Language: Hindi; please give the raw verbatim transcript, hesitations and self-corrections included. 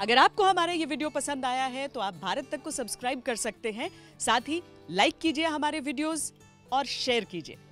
अगर आपको हमारा ये वीडियो पसंद आया है तो आप भारत तक को सब्सक्राइब कर सकते हैं, साथ ही लाइक कीजिए हमारे वीडियोस और शेयर कीजिए।